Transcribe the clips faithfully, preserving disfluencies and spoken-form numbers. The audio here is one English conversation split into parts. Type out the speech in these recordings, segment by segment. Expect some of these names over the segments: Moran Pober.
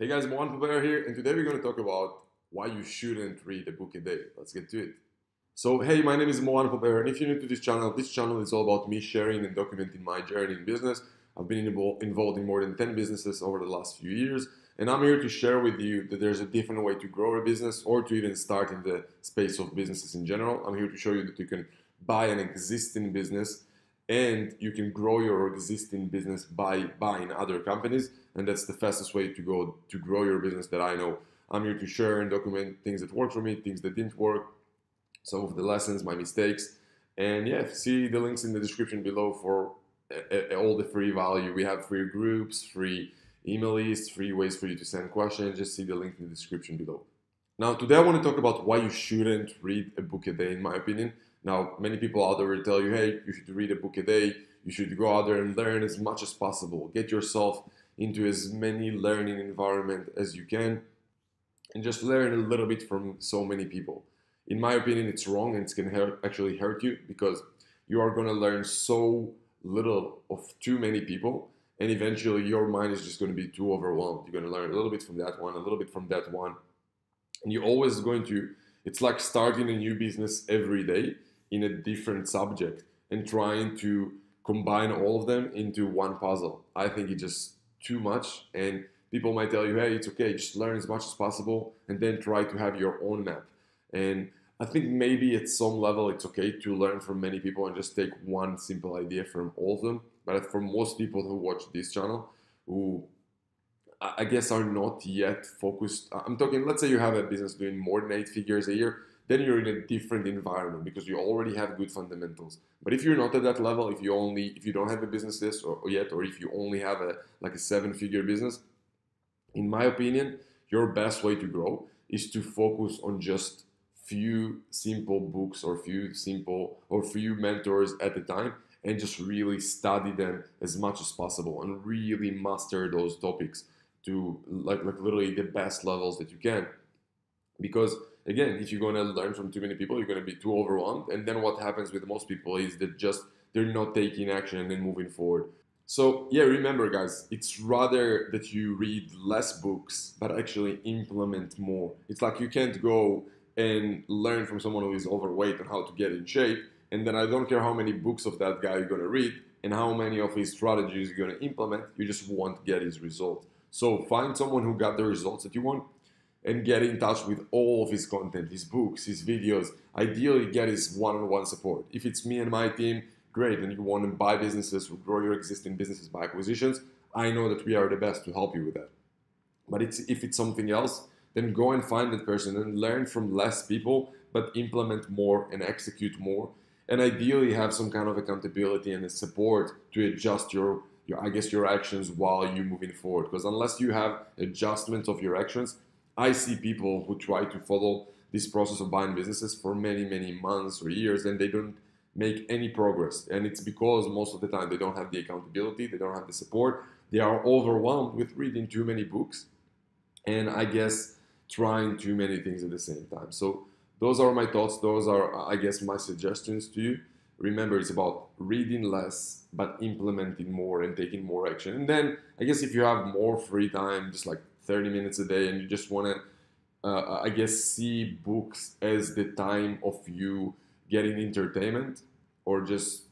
Hey guys, Moran Pober here, and today we're going to talk about why you shouldn't read a book a day. Let's get to it. So hey, my name is Moran Pober, and if you're new to this channel, this channel is all about me sharing and documenting my journey in business. I've been involved in more than ten businesses over the last few years, and I'm here to share with you that there's a different way to grow a business or to even start in the space of businesses in general. I'm here to show you that you can buy an existing business and you can grow your existing business by buying other companies, and that's the fastest way to go to grow your business that I know. I'm here to share and document things that worked for me, things that didn't work, some of the lessons, my mistakes, and yeah, see the links in the description below for a, a, all the free value. We have free groups, free email lists, free ways for you to send questions. Just see the link in the description below. Now, today I want to talk about why you shouldn't read a book a day, in my opinion. Now, many people out there will tell you, hey, you should read a book a day, you should go out there and learn as much as possible, get yourself into as many learning environment as you can, and just learn a little bit from so many people. In my opinion, it's wrong, and it's going to actually hurt you, because you are going to learn so little of too many people, and eventually your mind is just going to be too overwhelmed. You're going to learn a little bit from that one, a little bit from that one, and you're always going to, it's like starting a new business every day in a different subject and trying to combine all of them into one puzzle. I think it's just too much, and people might tell you, hey, it's okay, just learn as much as possible and then try to have your own map. And I think maybe at some level it's okay to learn from many people and just take one simple idea from all of them, but for most people who watch this channel, who I guess are not yet focused, I'm talking, let's say you have a business doing more than eight figures a year, then you're in a different environment because you already have good fundamentals. But if you're not at that level, if you only, if you don't have a business this or, or yet, or if you only have a like a seven-figure business, in my opinion, your best way to grow is to focus on just few simple books or few simple or few mentors at a time, and just really study them as much as possible and really master those topics to like like literally the best levels that you can, because again, if you're going to learn from too many people, you're going to be too overwhelmed. And then what happens with most people is that just they're not taking action and moving forward. So yeah, remember guys, it's rather that you read less books, but actually implement more. It's like you can't go and learn from someone who is overweight on how to get in shape, and then I don't care how many books of that guy you're going to read and how many of his strategies you're going to implement, you just won't get his result. So find someone who got the results that you want, and get in touch with all of his content, his books, his videos. Ideally, get his one-on-one support. If it's me and my team, great, and you want to buy businesses or grow your existing businesses by acquisitions, I know that we are the best to help you with that. But it's, if it's something else, then go and find that person and learn from less people, but implement more and execute more. And ideally have some kind of accountability and support to adjust your, your I guess, your actions while you're moving forward. Because unless you have adjustments of your actions, I see people who try to follow this process of buying businesses for many, many months or years, and they don't make any progress. And it's because most of the time they don't have the accountability, they don't have the support, they are overwhelmed with reading too many books, and I guess trying too many things at the same time. So those are my thoughts, those are, I guess, my suggestions to you. Remember, it's about reading less, but implementing more and taking more action. And then, I guess if you have more free time, just like thirty minutes a day, and you just want to, uh, I guess, see books as the time of you getting entertainment or just,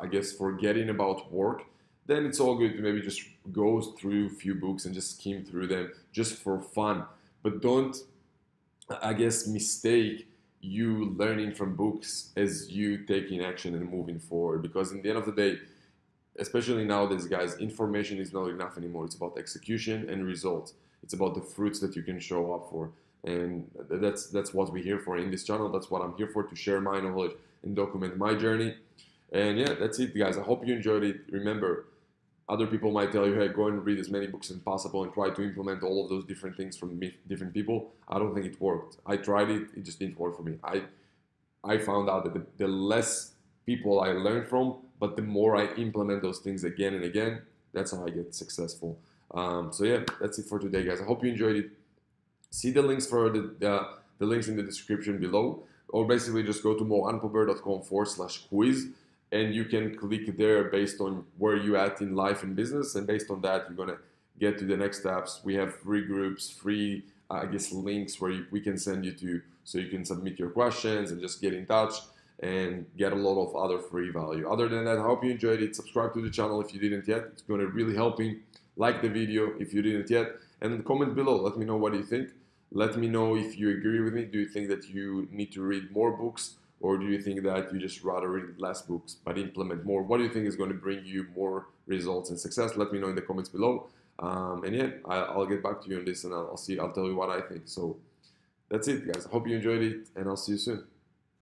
I guess, forgetting about work, then it's all good to maybe just go through a few books and just skim through them just for fun. But don't, I guess, mistake you learning from books as you taking action and moving forward, because in the end of the day, especially nowadays, guys, information is not enough anymore. It's about execution and results. It's about the fruits that you can show up for, and that's that's what we're here for in this channel. That's what I'm here for, to share my knowledge and document my journey. And yeah, that's it, guys. I hope you enjoyed it. Remember, other people might tell you, hey, go and read as many books as possible and try to implement all of those different things from different people. I don't think it worked. I tried it, it just didn't work for me. I I found out that the, the less people I learn from, but the more I implement those things again and again, that's how I get successful. Um, so yeah, that's it for today, guys. I hope you enjoyed it. See the links for the uh, the links in the description below, or basically just go to moranpober.com forward slash quiz, and you can click there based on where you're at in life and business, and based on that, you're gonna get to the next steps. We have free groups, free, uh, I guess, links where you, we can send you to, so you can submit your questions and just get in touch and get a lot of other free value. Other than that, I hope you enjoyed it. Subscribe to the channel if you didn't yet. It's going to really help me. Like the video if you didn't yet, and comment below. Let me know what you think. Let me know if you agree with me. Do you think that you need to read more books, or do you think that you just rather read less books but implement more? What do you think is going to bring you more results and success? Let me know in the comments below. Um, and yeah, I'll get back to you on this, and I'll see. I'll tell you what I think. So that's it, guys. I hope you enjoyed it, and I'll see you soon.